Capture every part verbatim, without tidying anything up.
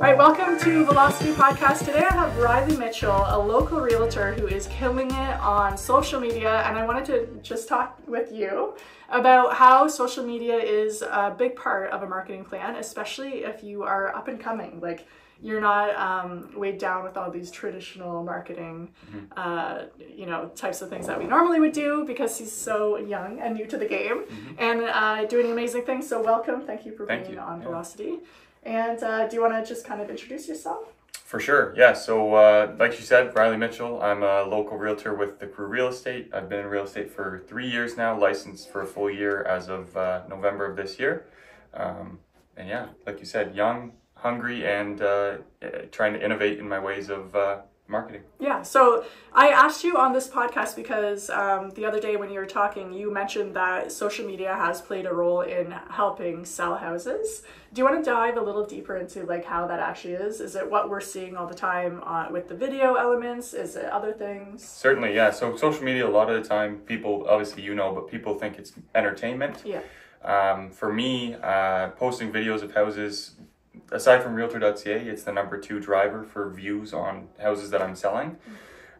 All right, welcome to Velocity Podcast. Today I have Reilly Mitchell, a local realtor who is killing it on social media, and I wanted to just talk with you about how social media is a big part of a marketing plan, especially if you are up and coming. Like, you're not um, weighed down with all these traditional marketing, uh, you know, types of things that we normally would do, because he's so young and new to the game and uh, doing amazing things. So welcome. Thank you for Thank being you. on yeah. Velocity. And uh, do you want to just kind of introduce yourself? For sure. Yeah. So uh, like you said, Reilly Mitchell, I'm a local realtor with the Crew Real Estate. I've been in real estate for three years now, licensed for a full year as of uh, November of this year. Um, and yeah, like you said, young, hungry, and uh, trying to innovate in my ways of uh, marketing. Yeah, so I asked you on this podcast because um, the other day when you were talking, you mentioned that social media has played a role in helping sell houses. Do you want to dive a little deeper into like how that actually is? Is it what we're seeing all the time on, with the video elements? Is it other things? Certainly, yeah. So social media, a lot of the time, people, obviously you know, but people think it's entertainment. Yeah. Um, for me, uh, posting videos of houses, aside from Realtor dot C A, it's the number two driver for views on houses that I'm selling.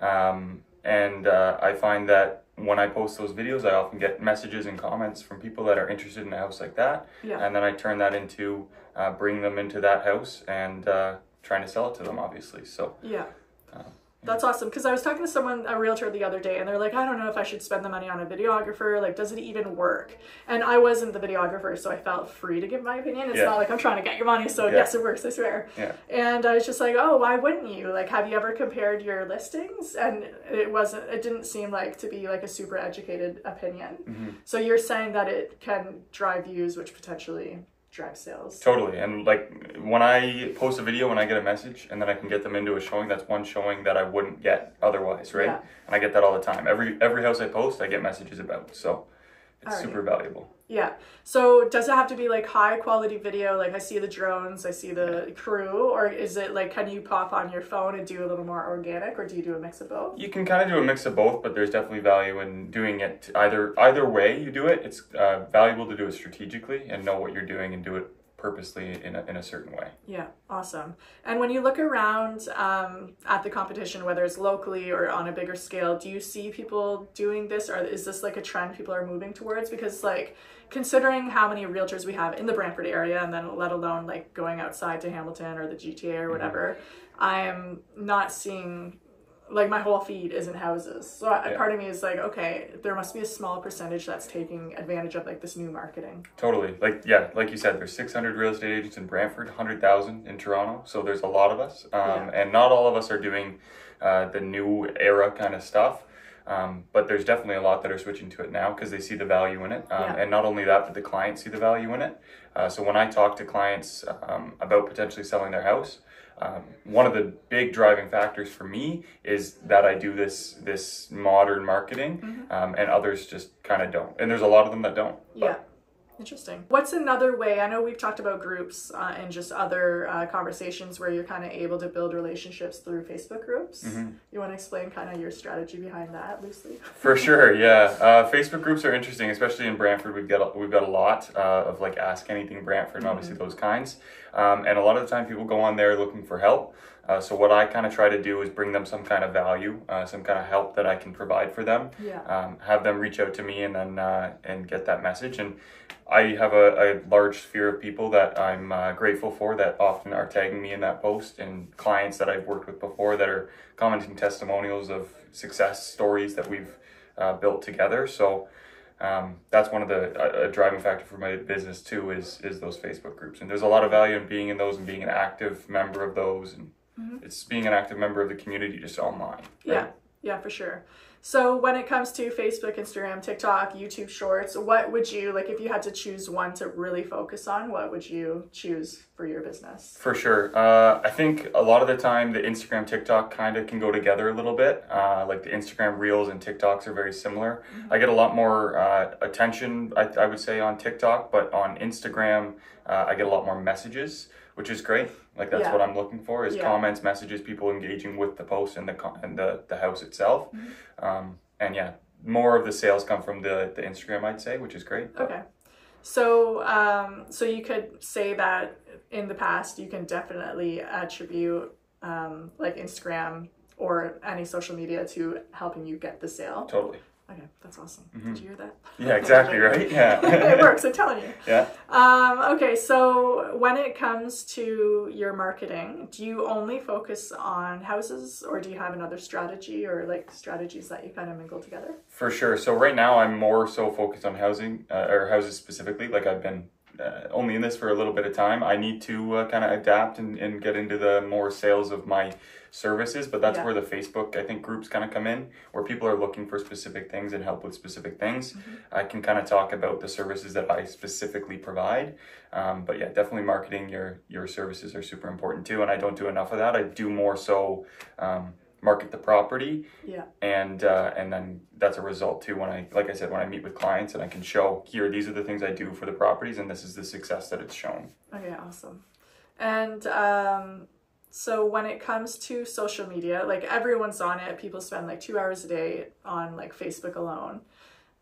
Um, and uh, I find that when I post those videos, I often get messages and comments from people that are interested in a house like that. Yeah. And then I turn that into uh, bringing them into that house and uh, trying to sell it to them, obviously. So yeah. Uh, That's awesome, because I was talking to someone, a realtor, the other day, and they're like, I don't know if I should spend the money on a videographer. Like, does it even work? And I wasn't the videographer, so I felt free to give my opinion. It's yeah. not like I'm trying to get your money, so yeah. yes, it works, I swear. Yeah. And I was just like, oh, why wouldn't you? Like, have you ever compared your listings? And it wasn't, it didn't seem like to be like a super educated opinion. Mm-hmm. So you're saying that it can drive views, which potentially drive sales. Totally. And like when I post a video and I get a message and then I can get them into a showing, that's one showing that I wouldn't get otherwise, right? Yeah. And I get that all the time. Every every house I post, I get messages about. So it's all super right. valuable. Yeah. So does it have to be like high quality video? Like I see the drones, I see the crew, or is it like, can you pop on your phone and do a little more organic, or do you do a mix of both? You can kind of do a mix of both, but there's definitely value in doing it either, either way you do it. It's uh, valuable to do it strategically and know what you're doing and do it purposely in a, in a certain way. Yeah, awesome. And when you look around um, at the competition, whether it's locally or on a bigger scale, do you see people doing this, or is this like a trend people are moving towards? Because like considering how many realtors we have in the Brantford area, and then let alone like going outside to Hamilton or the G T A or whatever, mm-hmm. I'm not seeing, like my whole feed isn't houses. So yeah. part of me is like, okay, there must be a small percentage that's taking advantage of like this new marketing. Totally. Like, yeah, like you said, there's six hundred real estate agents in Brantford, one hundred thousand in Toronto. So there's a lot of us. Um, yeah. And not all of us are doing uh, the new era kind of stuff. Um, but there's definitely a lot that are switching to it now because they see the value in it. Um, yeah. And not only that, but the clients see the value in it. Uh, so when I talk to clients um, about potentially selling their house, um, one of the big driving factors for me is that I do this this modern marketing, mm-hmm. um, and others just kind of don't. And there's a lot of them that don't. But. Yeah. Interesting. What's another way? I know we've talked about groups uh, and just other uh, conversations where you're kind of able to build relationships through Facebook groups. Mm-hmm. You want to explain kind of your strategy behind that loosely? For sure, yeah. Uh, Facebook groups are interesting, especially in Brantford. We've got a, we've got a lot uh, of like Ask Anything Brantford, and obviously mm-hmm. those kinds. Um, and a lot of the time people go on there looking for help. Uh, so what I kind of try to do is bring them some kind of value, uh, some kind of help that I can provide for them. Yeah. Um, have them reach out to me and then uh, and get that message. And I have a, a large sphere of people that I'm uh, grateful for that often are tagging me in that post, and clients that I've worked with before that are commenting testimonials of success stories that we've uh, built together. So um, that's one of the uh, driving factor for my business too is is those Facebook groups. And there's a lot of value in being in those and being an active member of those. And mm-hmm. it's being an active member of the community just online. Right? Yeah, yeah, for sure. So when it comes to Facebook, Instagram, TikTok, YouTube Shorts, what would you, like if you had to choose one to really focus on, what would you choose for your business? For sure. Uh, I think a lot of the time the Instagram, TikTok kind of can go together a little bit. Uh, like the Instagram Reels and TikToks are very similar. Mm-hmm. I get a lot more uh, attention, I, I would say, on TikTok, but on Instagram, uh, I get a lot more messages, which is great. Like that's yeah. what I'm looking for is yeah. comments, messages, people engaging with the post and the con and the, the house itself. Mm-hmm. um, and yeah, more of the sales come from the, the Instagram, I'd say, which is great. Okay. So, um, so you could say that in the past, you can definitely attribute um, like Instagram or any social media to helping you get the sale. Totally. Okay, that's awesome. Mm-hmm. Did you hear that? Yeah, exactly, right? Yeah. It works, I'm telling you. Yeah. Um, okay, so when it comes to your marketing, do you only focus on houses, or do you have another strategy, or like strategies that you kind of mingle together? For sure. So right now I'm more so focused on housing, uh, or houses specifically. Like I've been uh, only in this for a little bit of time. I need to uh, kind of adapt and, and get into the more sales of my services, but that's yeah. where the Facebook, I think, groups kind of come in, where people are looking for specific things and help with specific things. Mm-hmm. I can kind of talk about the services that I specifically provide. Um, but yeah, definitely marketing your, your services are super important too. And I don't do enough of that. I do more so um, market the property. Yeah. And, uh, and then that's a result too. When I, like I said, when I meet with clients and I can show here, these are the things I do for the properties and this is the success that it's shown. Okay, awesome. And, um, so when it comes to social media, like everyone's on it, people spend like two hours a day on like Facebook alone,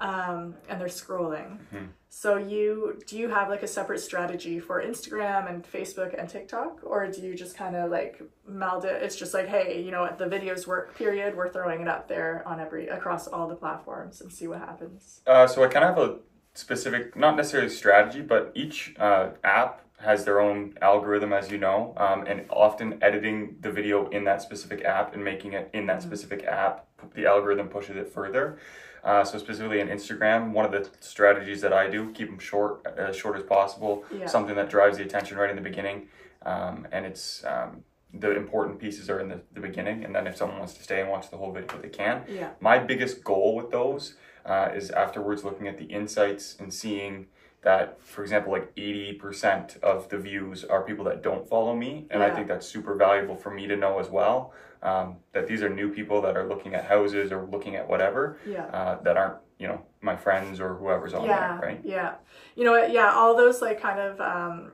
um, and they're scrolling. Mm-hmm. So you, do you have like a separate strategy for Instagram and Facebook and TikTok, or do you just kind of like meld it? It's just like, hey, you know, the videos work, period. We're throwing it up there on every, across all the platforms and see what happens. Uh, so I kind of have a specific, not necessarily strategy, but each uh, app has their own algorithm, as you know, um, and often editing the video in that specific app and making it in that mm-hmm. specific app, the algorithm pushes it further. Uh, so specifically in Instagram, one of the strategies that I do, keep them short, as short as possible, yeah. something that drives the attention right in the beginning. Um, and it's um, the important pieces are in the, the beginning. And then if someone wants to stay and watch the whole video, they can. Yeah. My biggest goal with those uh, is afterwards looking at the insights and seeing that, for example, like eighty percent of the views are people that don't follow me. And yeah. I think that's super valuable for me to know as well, um, that these are new people that are looking at houses or looking at whatever yeah. uh, that aren't, you know, my friends or whoever's on yeah. there, right? Yeah. You know, yeah, all those like kind of um,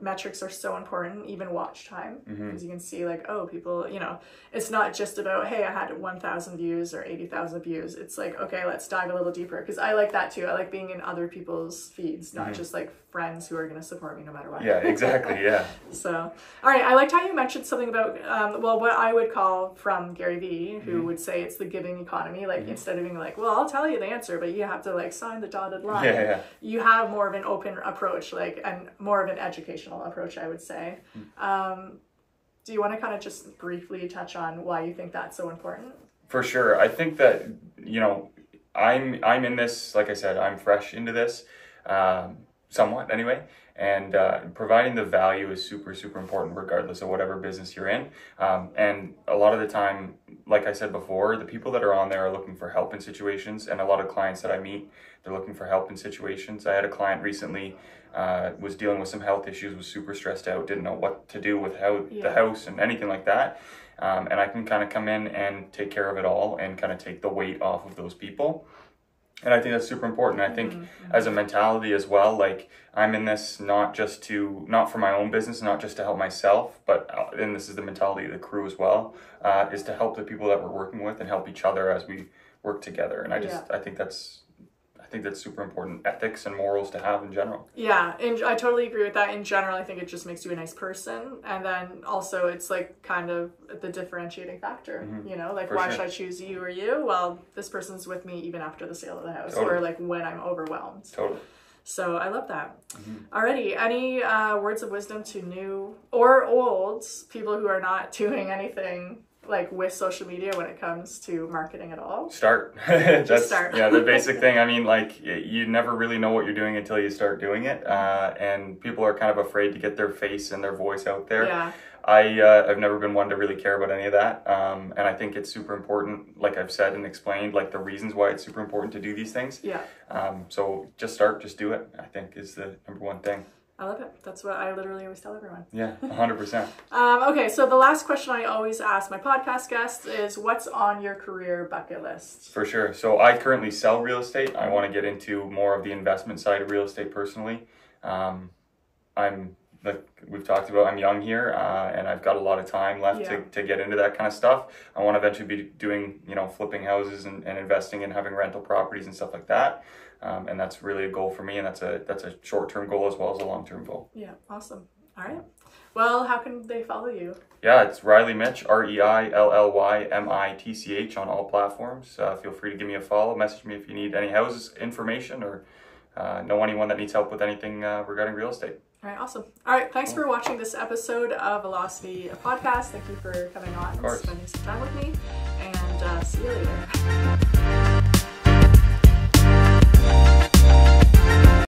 metrics are so important, even watch time, because mm-hmm. you can see like, oh, people, you know, it's not just about, hey, I had one thousand views or eighty thousand views. It's like, okay, let's dive a little deeper, because I like that too. I like being in other people's feeds, not mm-hmm. just like friends who are going to support me no matter what. Yeah, exactly. Yeah. So, all right. I liked how you mentioned something about, um, well, what I would call from Gary Vee, who mm-hmm. would say it's the giving economy. Like mm-hmm. instead of being like, well, I'll tell you the answer, but you have to like sign the dotted line. Yeah, yeah. You have more of an open approach, like, and more of an education approach, I would say. Um, do you want to kind of just briefly touch on why you think that's so important? For sure. I think that, you know, I'm I'm in this, like I said, I'm fresh into this, um, somewhat anyway, and uh, providing the value is super, super important regardless of whatever business you're in. Um, and a lot of the time, like I said before, the people that are on there are looking for help in situations, and a lot of clients that I meet, they're looking for help in situations. I had a client recently Uh, was dealing with some health issues, was super stressed out, didn't know what to do with how yeah. the house and anything like that. Um, and I can kind of come in and take care of it all and kind of take the weight off of those people. And I think that's super important. I think mm-hmm. as a mentality as well, like I'm in this not just to, not for my own business, not just to help myself, but, and this is the mentality of the crew as well, uh, is to help the people that we're working with and help each other as we work together. And I just, yeah. I think that's, I think that's super important ethics and morals to have in general. Yeah, and I totally agree with that. In general, I think it just makes you a nice person. And then also it's like kind of the differentiating factor, mm-hmm. you know, like for why sure. should I choose you or you? Well, this person's with me even after the sale of the house totally. Or like when I'm overwhelmed. Totally. So I love that. Mm-hmm. Alrighty, any uh, words of wisdom to new or old people who are not doing anything like with social media when it comes to marketing at all? Start. Just That's, start. Yeah, the basic thing. I mean, like you never really know what you're doing until you start doing it. Uh, and people are kind of afraid to get their face and their voice out there. Yeah. I, uh, I've never been one to really care about any of that. Um, and I think it's super important, like I've said and explained, like the reasons why it's super important to do these things. Yeah. Um, so just start, just do it, I think is the number one thing. I love it. That's what I literally always tell everyone. Yeah, one hundred percent. um, okay, so the last question I always ask my podcast guests is, what's on your career bucket list? For sure. So I currently sell real estate. I want to get into more of the investment side of real estate personally. Um, I'm like we've talked about, I'm young here, uh, and I've got a lot of time left yeah. to, to get into that kind of stuff. I want to eventually be doing, you know, flipping houses and, and investing and having rental properties and stuff like that. Um, and that's really a goal for me. And that's a, that's a short-term goal as well as a long-term goal. Yeah. Awesome. All right. Well, how can they follow you? Yeah, it's Reilly Mitch, R E I L L Y M I T C H on all platforms. Uh, feel free to give me a follow. Message me if you need any houses information or uh, know anyone that needs help with anything uh, regarding real estate. All right, awesome. All right, thanks for watching this episode of Velocity Podcast. Thank you for coming on and spending some time with me, and uh, see you later.